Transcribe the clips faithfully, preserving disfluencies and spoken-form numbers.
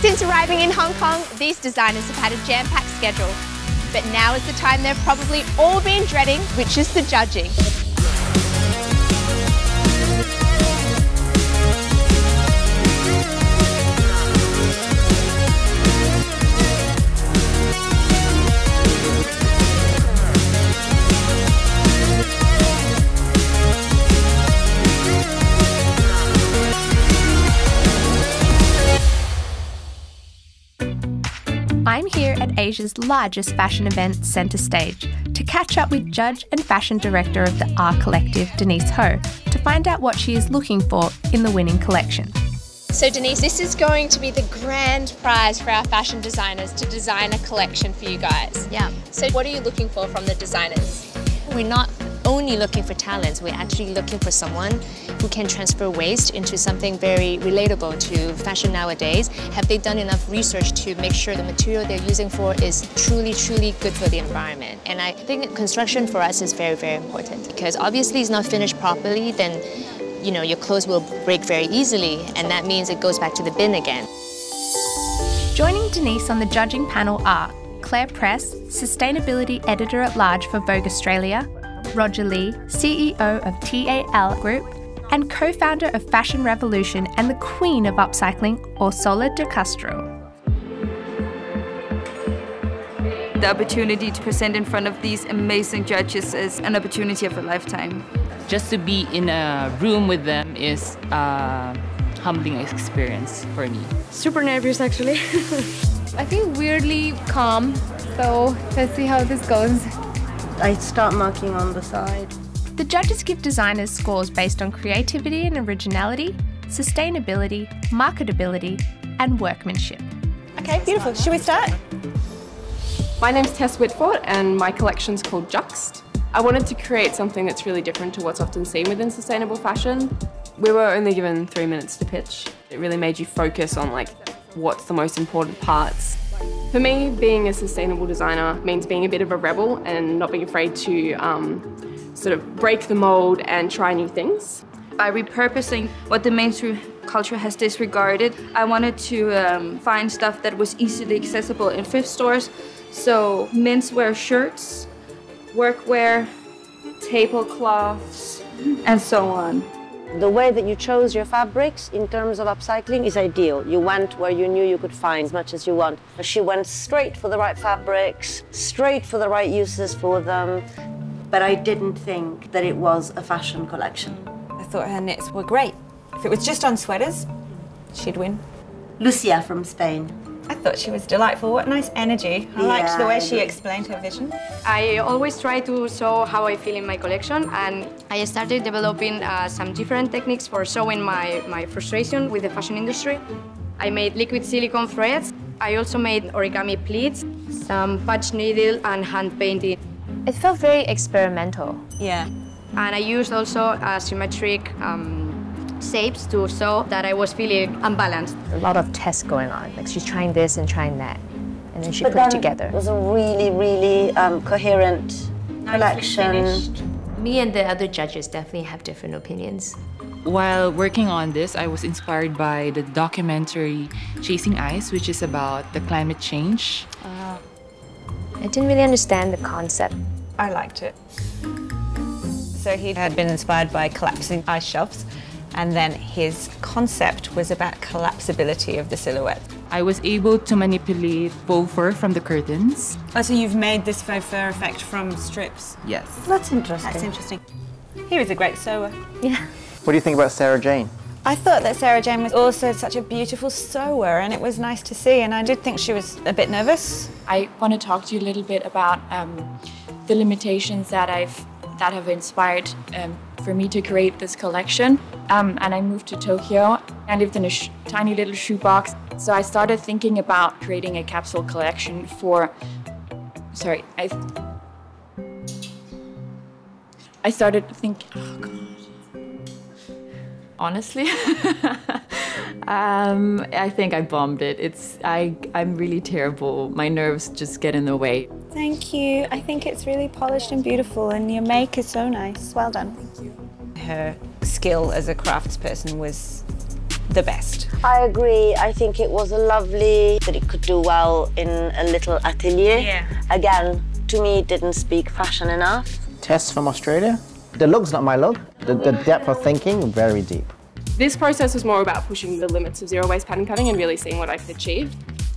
Since arriving in Hong Kong, these designers have had a jam-packed schedule. But now is the time they've probably all been dreading, which is the judging. I'm here at Asia's largest fashion event, Centre Stage, to catch up with judge and fashion director of the R Collective, Denise Ho, to find out what she is looking for in the winning collection. So Denise, this is going to be the grand prize for our fashion designers to design a collection for you guys. Yeah. So what are you looking for from the designers? We're not only looking for talents, we're actually looking for someone who can transfer waste into something very relatable to fashion nowadays. Have they done enough research to make sure the material they're using for is truly, truly good for the environment? And I think construction for us is very, very important because obviously it's not finished properly, then you know your clothes will break very easily and that means it goes back to the bin again. Joining Denise on the judging panel are Claire Press, Sustainability Editor-at-Large for Vogue Australia, Roger Lee, C E O of T A L Group, and co-founder of Fashion Revolution and the queen of upcycling, Orsola de Castro. The opportunity to present in front of these amazing judges is an opportunity of a lifetime. Just to be in a room with them is a humbling experience for me. Super nervous, actually. I feel weirdly calm, so let's see how this goes. I start marking on the side. The judges give designers scores based on creativity and originality, sustainability, marketability, and workmanship. Okay, beautiful. Should we start? My name's Tess Whitford and my collection's called Juxt. I wanted to create something that's really different to what's often seen within sustainable fashion. We were only given three minutes to pitch. It really made you focus on like what's the most important parts. For me, being a sustainable designer means being a bit of a rebel and not being afraid to um, sort of break the mold and try new things. By repurposing what the mainstream culture has disregarded, I wanted to um, find stuff that was easily accessible in thrift stores. So menswear shirts, workwear, tablecloths, and so on. The way that you chose your fabrics in terms of upcycling is ideal. You went where you knew you could find as much as you want. She went straight for the right fabrics, straight for the right uses for them. But I didn't think that it was a fashion collection. I thought her knits were great. If it was just on sweaters, she'd win. Lucia from Spain. I thought she was delightful. What nice energy. I yeah, liked the way she explained her vision. I always try to show how I feel in my collection, and I started developing uh, some different techniques for showing my, my frustration with the fashion industry. I made liquid silicone threads. I also made origami pleats, some patch needle and hand painting. It felt very experimental. Yeah. And I used also uh, symmetric um, shapes to show that I was feeling unbalanced. A lot of tests going on, like she's trying this and trying that, and then she but put it together. It was a really, really um, coherent collection. Me and the other judges definitely have different opinions. While working on this, I was inspired by the documentary Chasing Ice, which is about the climate change. Uh, I didn't really understand the concept. I liked it. So he had been inspired by collapsing ice shelves, and then his concept was about collapsibility of the silhouette. I was able to manipulate faux fur from the curtains. Oh, so you've made this faux fur effect from strips? Yes. That's interesting. That's interesting. He was a great sewer. Yeah. What do you think about Sarah Jane? I thought that Sarah Jane was also such a beautiful sewer, and it was nice to see, and I did think she was a bit nervous. I want to talk to you a little bit about um, the limitations that I've that have inspired um, for me to create this collection. Um, and I moved to Tokyo. I lived in a sh tiny little shoebox. So I started thinking about creating a capsule collection for, sorry, I, I started thinking, oh God, honestly, um, I think I bombed it. It's, I, I'm really terrible. My nerves just get in the way. Thank you. I think it's really polished and beautiful, and your make is so nice. Well done. Thank you. Her skill as a craftsperson was the best. I agree. I think it was a lovely, that it could do well in a little atelier. Yeah. Again, to me, it didn't speak fashion enough. Tess from Australia. The look's not my look. The, the depth of thinking, very deep. This process was more about pushing the limits of zero-waste pattern cutting and really seeing what I could achieve.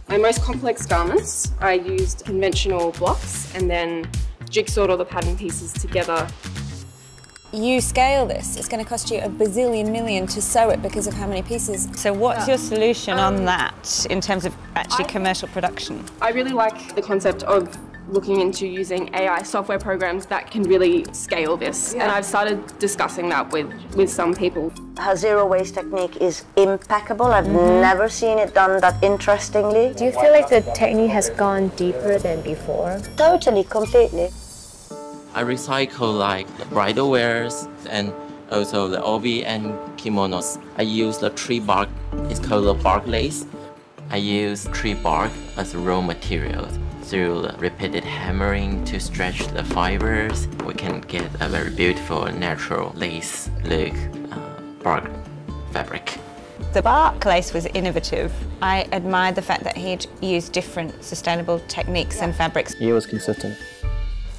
My most complex garments, I used conventional blocks and then jigsawed all the pattern pieces together. You scale this, it's going to cost you a bazillion million to sew it because of how many pieces. So what's your solution um, on that in terms of actually I, commercial production? I really like the concept of looking into using A I software programs that can really scale this. Yeah. And I've started discussing that with, with some people. Her zero waste technique is impeccable. I've mm-hmm. never seen it done that interestingly. Do you feel like the technique has gone deeper than before? Totally, completely. I recycle like bridal wares and also the obi and kimonos. I use the tree bark, it's called the bark lace. I use tree bark as raw material. Through repeated hammering to stretch the fibers, we can get a very beautiful natural lace look, uh, bark fabric. The bark lace was innovative. I admired the fact that he'd used different sustainable techniques yeah. and fabrics. He was consistent.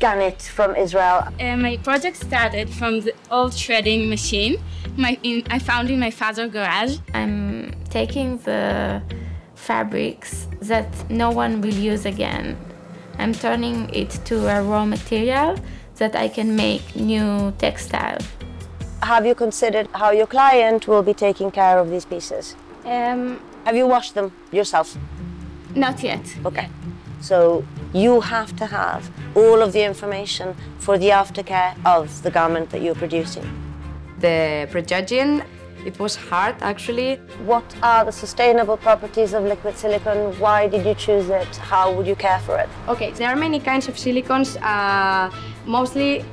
Ganit from Israel. Uh, my project started from the old threading machine my, in, I found in my father's garage. I'm taking the fabrics that no one will use again. I'm turning it to a raw material that I can make new textile. Have you considered how your client will be taking care of these pieces? Um, have you washed them yourself? Not yet. Okay. So you have to have all of the information for the aftercare of the garment that you're producing. The prejudging. It was hard, actually. What are the sustainable properties of liquid silicone? Why did you choose it? How would you care for it? Okay, there are many kinds of silicones. Uh, mostly,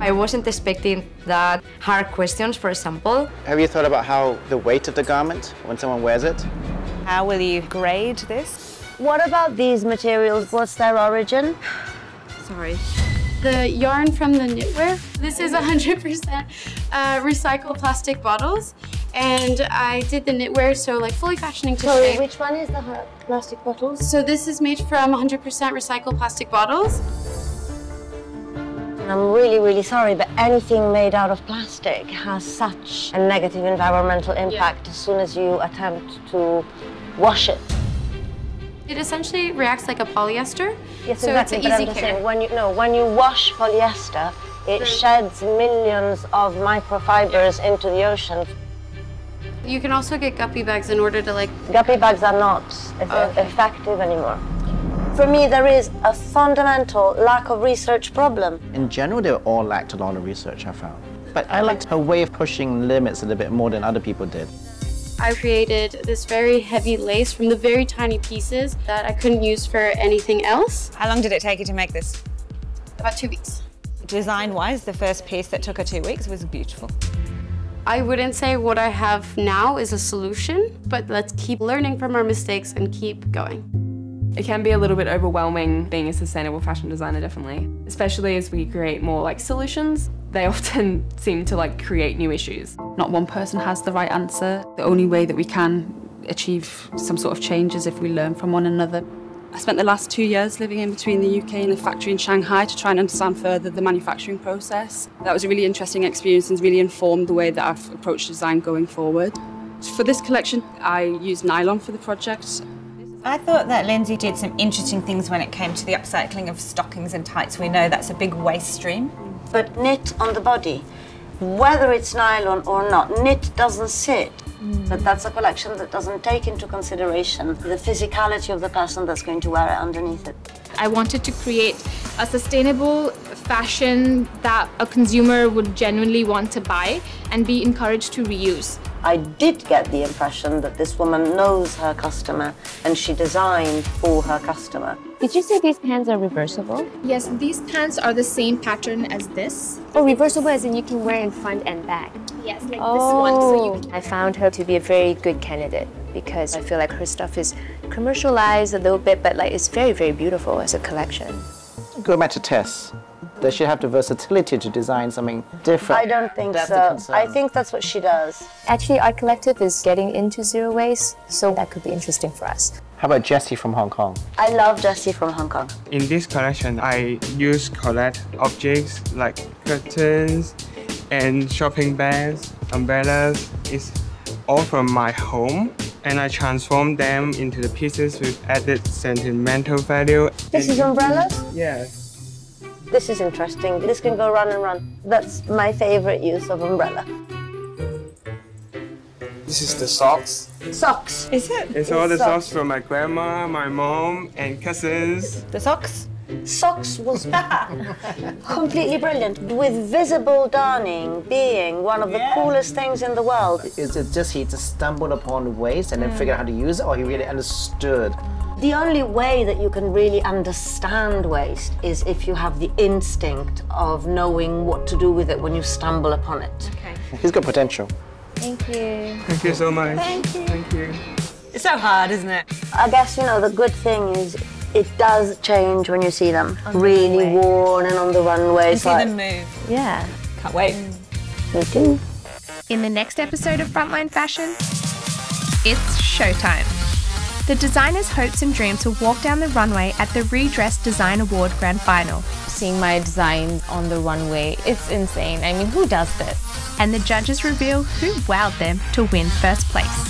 I wasn't expecting that hard questions, for example. Have you thought about how the weight of the garment when someone wears it? How will you grade this? What about these materials? What's their origin? Sorry. The yarn from the knitwear. This is one hundred percent uh, recycled plastic bottles, and I did the knitwear, so like fully fashioning to Sorry, shape. Which one is the plastic bottles? So this is made from one hundred percent recycled plastic bottles. And I'm really, really sorry, but anything made out of plastic has such a negative environmental impact yeah. as soon as you attempt to wash it. It essentially reacts like a polyester, yes, so exactly, it's an easy care. When you, no, when you wash polyester, it the, sheds millions of microfibers yeah. into the ocean. You can also get guppy bags in order to like... Guppy bags are not okay. effective anymore. For me, there is a fundamental lack of research problem. In general, they all lacked a lot of research, I found. But I liked her way of pushing limits a little bit more than other people did. I created this very heavy lace from the very tiny pieces that I couldn't use for anything else. How long did it take you to make this? About two weeks. Design-wise, the first piece that took her two weeks was beautiful. I wouldn't say what I have now is a solution, but let's keep learning from our mistakes and keep going. It can be a little bit overwhelming being a sustainable fashion designer, definitely. Especially as we create more like solutions, they often seem to like create new issues. Not one person has the right answer. The only way that we can achieve some sort of change is if we learn from one another. I spent the last two years living in between the U K and a factory in Shanghai to try and understand further the manufacturing process. That was a really interesting experience and really informed the way that I've approached design going forward. For this collection, I used nylon for the project. I thought that Lindsay did some interesting things when it came to the upcycling of stockings and tights. We know that's a big waste stream. But knit on the body, whether it's nylon or not, knit doesn't sit. Mm. But that's a collection that doesn't take into consideration the physicality of the person that's going to wear it underneath it. I wanted to create a sustainable fashion that a consumer would genuinely want to buy and be encouraged to reuse. I did get the impression that this woman knows her customer and she designed for her customer. Did you say these pants are reversible? Yes, these pants are the same pattern as this. Oh, reversible as in you can wear in front and back? Yes, like oh. this one. So you can... I found her to be a very good candidate because I feel like her stuff is commercialized a little bit, but like it's very, very beautiful as a collection. Go back to Tess. They should have the versatility to design something different. I don't think so. I think that's what she does. Actually, our collective is getting into zero waste, so that could be interesting for us. How about Jessie from Hong Kong? I love Jessie from Hong Kong. In this collection, I use collect objects like curtains and shopping bags, umbrellas. It's all from my home, and I transform them into the pieces with added sentimental value. This is umbrellas? Yes. This is interesting. This can go round and round. That's my favorite use of umbrella. This is the socks. Socks. Is it? It's, it's all the socks. socks from my grandma, my mom, and cousins. The socks? Socks was completely brilliant, with visible darning being one of the yeah. coolest things in the world. Is it just he just stumbled upon waste and then mm. figured out how to use it, or he really understood? The only way that you can really understand waste is if you have the instinct of knowing what to do with it when you stumble upon it. Okay. He's got potential. Thank you. Thank you so much. Thank you. Thank you. It's so hard, isn't it? I guess, you know, the good thing is it does change when you see them. On really the worn and on the runway. You see like, them move. Yeah. Can't wait. Mm. Me too. In the next episode of Frontline Fashion, it's showtime. The designers' hopes and dreams will walk down the runway at the Redress Design Award Grand Final. Seeing my designs on the runway, it's insane. I mean, who does this? And the judges reveal who wowed them to win first place.